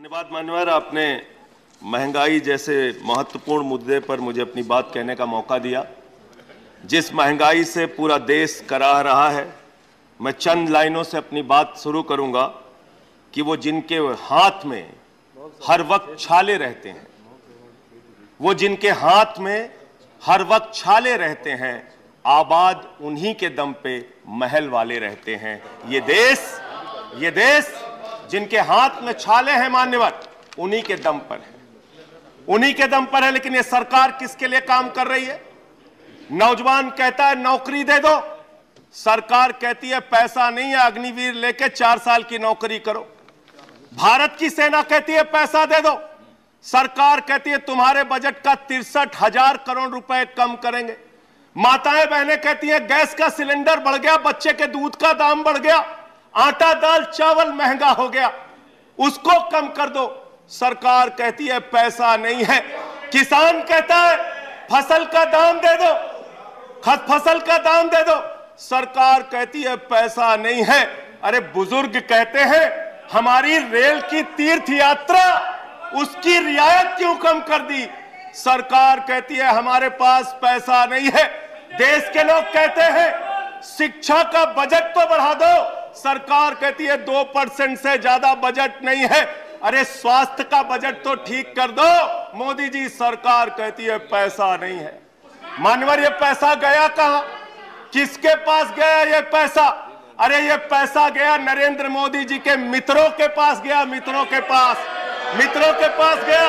धन्यवाद मान्यवर, आपने महंगाई जैसे महत्वपूर्ण मुद्दे पर मुझे अपनी बात कहने का मौका दिया। जिस महंगाई से पूरा देश कराह रहा है, मैं चंद लाइनों से अपनी बात शुरू करूंगा कि वो जिनके हाथ में हर वक्त छाले रहते हैं, वो जिनके हाथ में हर वक्त छाले रहते हैं, आबाद उन्हीं के दम पे महल वाले रहते हैं। ये देश जिनके हाथ में छाले हैं मान्यवर, उन्हीं के दम पर है, उन्हीं के दम पर है। लेकिन ये सरकार किसके लिए काम कर रही है? नौजवान कहता है नौकरी दे दो, सरकार कहती है पैसा नहीं है, अग्निवीर लेके 4 साल की नौकरी करो। भारत की सेना कहती है पैसा दे दो, सरकार कहती है तुम्हारे बजट का 63,000 करोड़ रुपए कम करेंगे। माताएं बहनें कहती हैं गैस का सिलेंडर बढ़ गया, बच्चे के दूध का दाम बढ़ गया, आटा दाल चावल महंगा हो गया, उसको कम कर दो, सरकार कहती है पैसा नहीं है। किसान कहता है फसल का दाम दे दो, फसल का दाम दे दो, सरकार कहती है पैसा नहीं है। अरे बुजुर्ग कहते हैं हमारी रेल की तीर्थ यात्रा, उसकी रियायत क्यों कम कर दी? सरकार कहती है हमारे पास पैसा नहीं है। देश के लोग कहते हैं शिक्षा का बजट तो बढ़ा दो, सरकार कहती है 2% से ज्यादा बजट नहीं है। अरे स्वास्थ्य का बजट तो ठीक कर दो मोदी जी, सरकार कहती है पैसा नहीं है। मानवर, ये पैसा गया कहां? किसके पास गया ये पैसा? अरे ये पैसा गया नरेंद्र मोदी जी के मित्रों के पास गया, मित्रों के पास गया।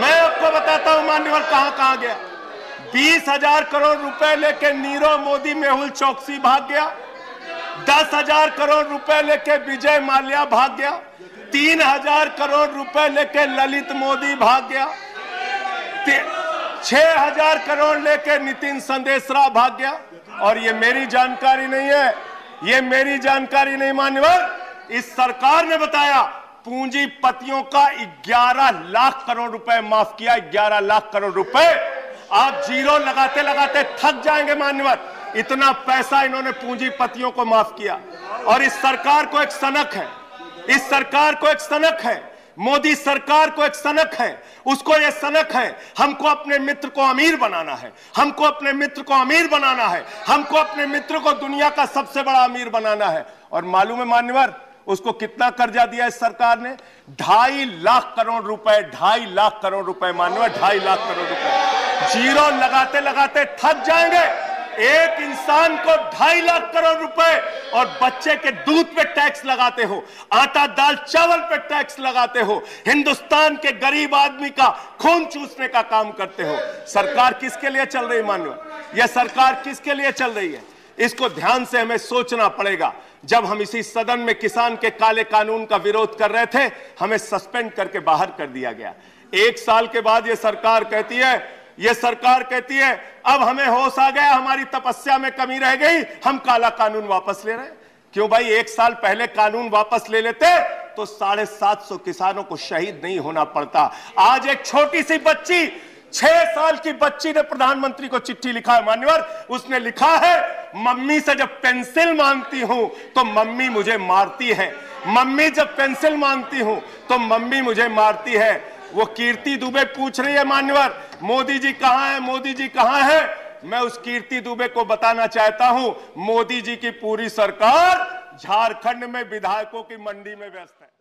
मैं आपको बताता हूं मान्यवर कहां गया। 20,000 करोड़ रुपए लेके नीरव मोदी मेहुल चौकसी भाग गया, 10,000 करोड़ रुपए लेके विजय माल्या भाग गया, 3,000 करोड़ रुपए लेके ललित मोदी भाग गया, 6,000 करोड़ लेके नितिन संदेशरा भाग गया। और ये मेरी जानकारी नहीं है, ये मेरी जानकारी नहीं मान्यवर, इस सरकार ने बताया पूंजीपतियों का 11 लाख करोड़ रुपए माफ किया, 11 लाख करोड़ रुपए। आप जीरो लगाते लगाते थक जाएंगे मान्यवर, इतना पैसा इन्होंने पूंजीपतियों को माफ किया। और इस सरकार को एक सनक है, इस सरकार को एक सनक है, मोदी सरकार को एक सनक है, उसको यह सनक है हमको अपने मित्र को अमीर बनाना है, हमको अपने मित्र को अमीर बनाना है, हमको अपने मित्र को दुनिया का सबसे बड़ा अमीर बनाना है। और मालूम है मान्यवर उसको कितना कर्जा दिया इस सरकार ने? 2.5 लाख करोड़ रुपए, 2.5 लाख करोड़ रुपए मान्यवर, 2.5 लाख करोड़ रुपए। जीरो लगाते लगाते थक जाएंगे। एक इंसान को 2.5 लाख करोड़ रुपए और बच्चे के दूध पे टैक्स लगाते हो, आटा दाल चावल पे टैक्स लगाते हो, हिंदुस्तान के गरीब आदमी का खून चूसने का काम करते हो। सरकार किसके लिए चल रही मानव, यह सरकार किसके लिए चल रही है? इसको ध्यान से हमें सोचना पड़ेगा। जब हम इसी सदन में किसान के काले कानून का विरोध कर रहे थे, हमें सस्पेंड करके बाहर कर दिया गया। 1 साल के बाद ये सरकार कहती है अब हमें होश आ गया, हमारी तपस्या में कमी रह गई, हम काला कानून वापस ले रहे हैं। क्यों भाई, 1 साल पहले कानून वापस ले लेते तो 750 किसानों को शहीद नहीं होना पड़ता। आज एक छोटी सी बच्ची, 6 साल की बच्ची ने प्रधानमंत्री को चिट्ठी लिखा है मान्यवर, उसने लिखा है मम्मी से जब पेंसिल मांगती हूं तो मम्मी मुझे मारती है, मम्मी जब पेंसिल मांगती हूं तो मम्मी मुझे मारती है। वो कीर्ति दुबे पूछ रही है मान्यवर, मोदी जी कहां है, मोदी जी कहां है? मैं उस कीर्ति दुबे को बताना चाहता हूं मोदी जी की पूरी सरकार झारखंड में विधायकों की मंडी में व्यस्त है।